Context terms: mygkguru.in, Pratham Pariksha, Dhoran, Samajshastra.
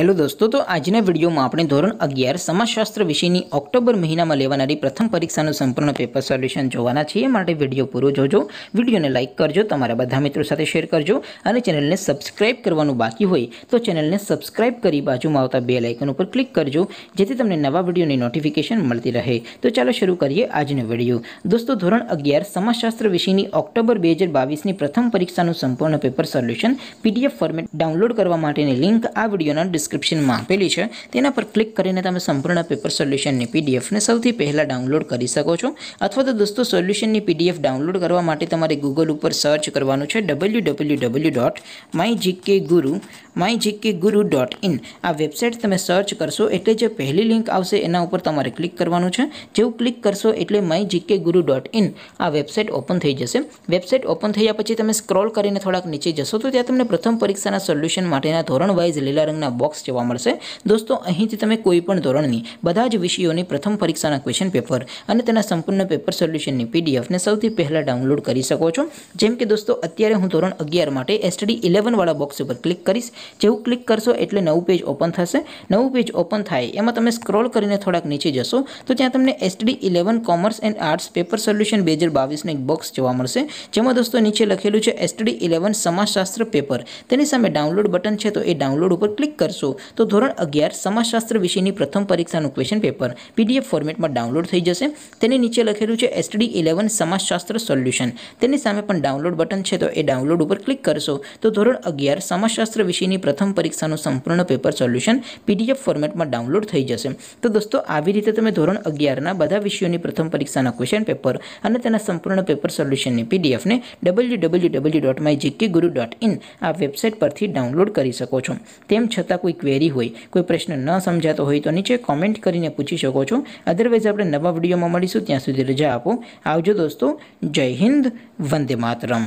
Hello दोस्तों, तो आजना video में आपणे धोरण 11 समाजशास्त्र विषयनी ऑक्टोबर महीना में लेवानारी प्रथम परीक्षानुं संपूर्ण पेपर सोल्यूशन जोवाना छे। माटे विडियो पूरो जोजो, विडियो ने लाइक करजो, तमारा बधा मित्रों साथे शेर करजो अने चेनल ने सब्सक्राइब करवानुं बाकी होय तो चेनल ने सब्सक्राइब करी बाजुमां आवता बेल आइकन उपर क्लिक करजो जेथी तमने नवा विडियोनी नोटिफिकेशन मळती रहे। तो चलो शुरू करिए आजनो विडियो। दोस्तों, धोरण 11 समाजशास्त्र विषयनी ऑक्टोबर 2022 नी प्रथम परीक्षानुं संपूर्ण paper solution PDF format download करवा माटेनी लिंक आ विडियोना डिस्क्रिप्शन में आपेली है, तेना पर क्लिक करीने तमे संपूर्ण पेपर सोल्यूशन ने पीडीएफ ने सौथी पहला डाउनलॉड करी सको छो। अथवा तो दोस्तों, सोल्यूशन ने पीडीएफ डाउनलॉड करवा माटे तमारे गूगल पर सर्च करवानुं छे www.mygkguru.in। आ वेबसाइट तमे सर्च करशो एटले जे पहली लिंक आवशे एना उपर तमारे क्लिक करवानुं छे। जेवुं क्लिक करशो एटले mygkguru.in आ वेबसाइट ओपन थई जशे। वेबसाइट ओपन थया पछी तमे स्क्रॉल करीने थोड़ाक नीचे जशो तो त्यां तमने प्रथम परीक्षाना सोल्यूशन माटेना धोरण वाइज लीला रंगना बॉक्स जोवा मळशे। दोस्तों, અહીંથી તમે કોઈ પણ ધોરણની બધા જ વિષયોની પ્રથમ પરીક્ષાના ક્વેશ્ચન પેપર અને તેના સંપૂર્ણ પેપર સોલ્યુશનની પીડીએફ ને સૌથી પહેલા ડાઉનલોડ કરી શકો છો। જેમ કે દોસ્તો, અત્યારે હું ધોરણ 11 માટે એસટીડી 11 વાળા બોક્સ ઉપર ક્લિક કરીશ। જેવું ક્લિક કરશો એટલે નવું પેજ ઓપન થશે। નવું પેજ ઓપન થાય એમાં તમે સ્ક્રોલ કરીને થોડાક નીચે જશો તો ત્યાં તમને STD 11 commerce and arts paper solution 2022 નો એક બોક્સ જોવા મળશે, જેમાં દોસ્તો નીચે લખેલું છે એસટીડી 11 સમાજશાસ્ત્ર પેપર, તેની સામે ડાઉનલોડ બટન છે તો એ ડાઉનલોડ ઉપર ક્લિક करशो तो धोरण 11 समाजशास्त्र विषयनी प्रथम परीक्षानुं क्वेश्चन पेपर पीडीएफ फॉर्मेटमां डाउनलॉड थई जशे। तेनी नीचे लखेलुं छे एसटीडी 11 समाजशास्त्र सोल्यूशन, तेनी सामे पण डाउनलॉड बटन छे तो ए डाउनलॉड उपर क्लिक करशो तो धोरण 11 समाजशास्त्र विषयनी प्रथम परीक्षानुं संपूर्ण पेपर सोल्यूशन पीडीएफ फॉर्मेटमां डाउनलॉड थई जशे। तो दोस्तों, आवी रीते तमे धोरण 11 ना बधा विषयोनी प्रथम परीक्षाना क्वेश्चन पेपर अने तेना संपूर्ण पेपर सोल्यूशननी पीडीएफ ने www.mygkguru.in आ वेबसाइट परथी डाउनलॉड करी शको छो। तेम छतां कोई क्वेरी होय, कोई प्रश्न न समझातो होय तो नीचे कॉमेंट करीने पूछी शको छो। अदरवाइज आपणे नवा विडियोमां मळीशुं, त्यां सुधी रजा आपो। आवजो दोस्तों, जय हिंद, वंदे मातरम।